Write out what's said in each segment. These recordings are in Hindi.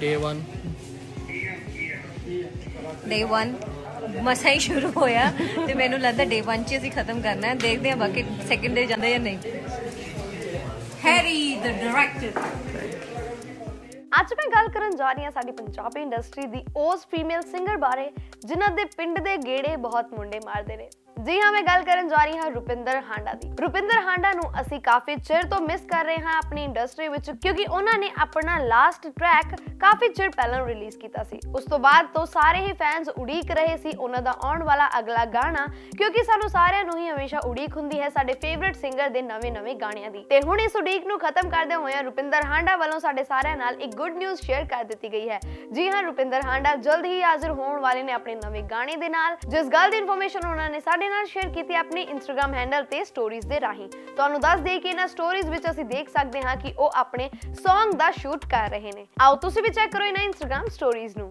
डे वन मसा ही शुरू होया तो मैं लगता डे वन च असीं खत्म करना है। देखते हैं बाकी सैकेंड डे जाता या नहीं। Harry the director. अज मैं गल करन जा रही हां साडी पंजाबी इंडस्ट्री दी ओस फीमेल सिंगर बारे जिन्हां दे पिंड दे गेड़े बहुत मुंडे मारदे ने। जी हाँ, मैं गल करन जा रही हाँ रुपिंदर हांडा दी। रुपिंदर हांडा नूं असीं काफ़ी चिर तो मिस कर रहे हाँ अपनी इंडस्ट्री विच, क्योंकि उन्होंने अपना लास्ट ट्रैक काफ़ी चिर पहले रिलीज़ किया सी। उस तो बाद तो सारे ही फैनस उड़ीक रहे सी उन्हां दा आउण वाला अगला गाना, क्योंकि सानूं सारिआं नूं ही हमेशा उड़ीक हुंदी है साडे फेवरेट सिंगर दे नवे गाणियां दी। ते हुण इस उड़ीक नूं खत्म करदे होए रुपिंदर हांडा वालों साडे सारिआं नाल एक गुड न्यूज़ शेयर कर दित्ती गई है। जी हाँ, रुपिंदर हांडा जल्द ही हाजिर होण वाले ने अपने नवे गाने दे नाल, जिस गल दी इन्फॉर्मेशन उन्होंने साडे शेयर की अपने इंस्टाग्राम हैंडल ते स्टोरीज दे राही। तुहानू दस दे कि इन्हां स्टोरीज विच असीं देख सकदे हां कि ओह अपने सॉन्ग दा शूट कर रहे ने। आओ तुसीं भी चेक करो इन्हां इंस्टाग्राम स्टोरीज नू।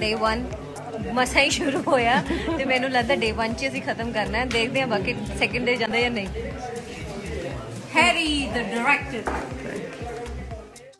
डे 1 मसा ही शुरू होया ते मैनू लगदा डे 1 च असीं खत्म करना है। देखदे हां बाकी सेकंड डे जांदा या नहीं। Harry the director.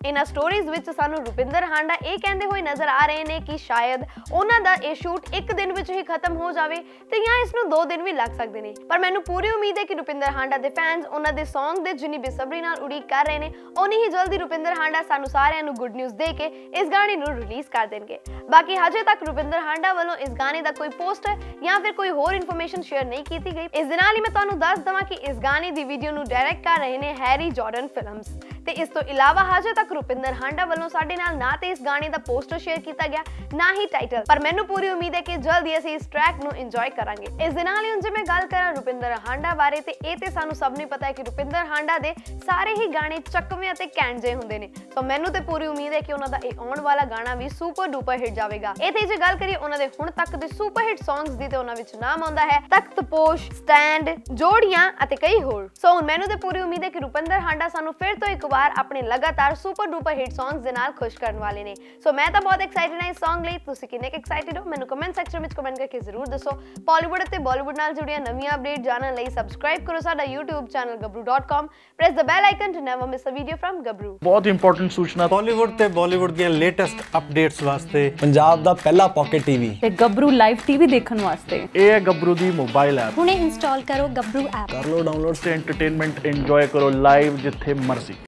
इन्हां स्टोरीज विच सानू रुपिंदर हांडा ये कहते हुए नजर आ रहे हैं कि शायद उन्हां दा ये शूट एक दिन विच ही खत्म हो जाए तो या इसनूं 2 दिन भी लग सकते हैं। पर मैनू पूरी उम्मीद है कि रुपिंदर हांडा दे फैनस उन्हां दे सॉन्ग दे जिन्नी बेसब्री नाल उड़ीक कर रहे हैं उन्नी ही जल्दी रुपिंदर हांडा सानू सारिआं नूं गुड न्यूज़ दे के इस गाने नूं रिलीज़ कर देंगे। बाकी हजे तक रुपिंदर हांडा वालों इस गाने का कोई पोस्टर या फिर कोई होर इन्फॉर्मेशन शेयर नहीं की गई। इस दे नाल ही मैं तुहानूं दस देवां कि इस गाने की वीडियो नूं डायरेक्ट कर रहे हैं हैरी जॉर्डन फिल्म्स। तो इस तो इलावा हजे तक रुपिंदर हांडा वालों साडे नाल ना ते इस गाने का पोस्टर शेयर किया गया ना ही टाइटल, पर मैनू पूरी उम्मीद है कि जल्द ही असीं इस ट्रैक नूं इंजॉय करांगे। इस दे नाल ही हुण जे मैं गल करां रुपिंदर हांडा बारे ते इह ते सानू सब नूं पता है कि रुपिंदर हांडा दे सारे ही गाने चकमे अते कैंट जे हुंदे ने। सो मैनू ते पूरी उम्मीद है कि उन्हां दा इह आउण वाला गाना भी सुपर डुपर हिट जावेगा। इत्थे जे गल करिए उन्हां दे हुण तक दे सुपर हिट सॉन्ग्स दी ते उन्हां विच नाम आउंदा है तख्तपोश, स्टैंड, जोड़ियां अते कई होर। सो हुण मैनू ते पूरी उम्मीद है कि रुपिंदर हांडा सानू फिर तो एक बार अपने लगातार सुपर डुपर हिट सॉन्ग्स दे नाल खुश करने वाले ने। सो मैं तो बहुत एक्साइटेड हाँ इस सॉन्ग लई। तुसीं किन्ने क एक्साइटेड हो मैनू कमेंट सैक्शन में कमेंट करके जरूर दसो। बॉलीवुड ते बॉलीवुड नाल जुड़ियां नवीं अपडेट जानने लई सब्सक्राइब करो साडा YouTube channel Gabruu.com। Press the bell icon to never miss a video from Gabruu। बहुत इंपॉर्टेंट सूचना बॉलीवुड ते बॉलीवुड दी लेटेस्ट अपडेट्स वास्ते पंजाब दा पहला पॉकेट टीवी ते Gabruu लाइव टीवी देखण वास्ते ए है Gabruu दी मोबाइल ऐप। हुणे इंस्टॉल करो Gabruu ऐप, कर लो डाउनलोड ते एंटरटेनमेंट एंजॉय करो लाइव जिथे मर्जी।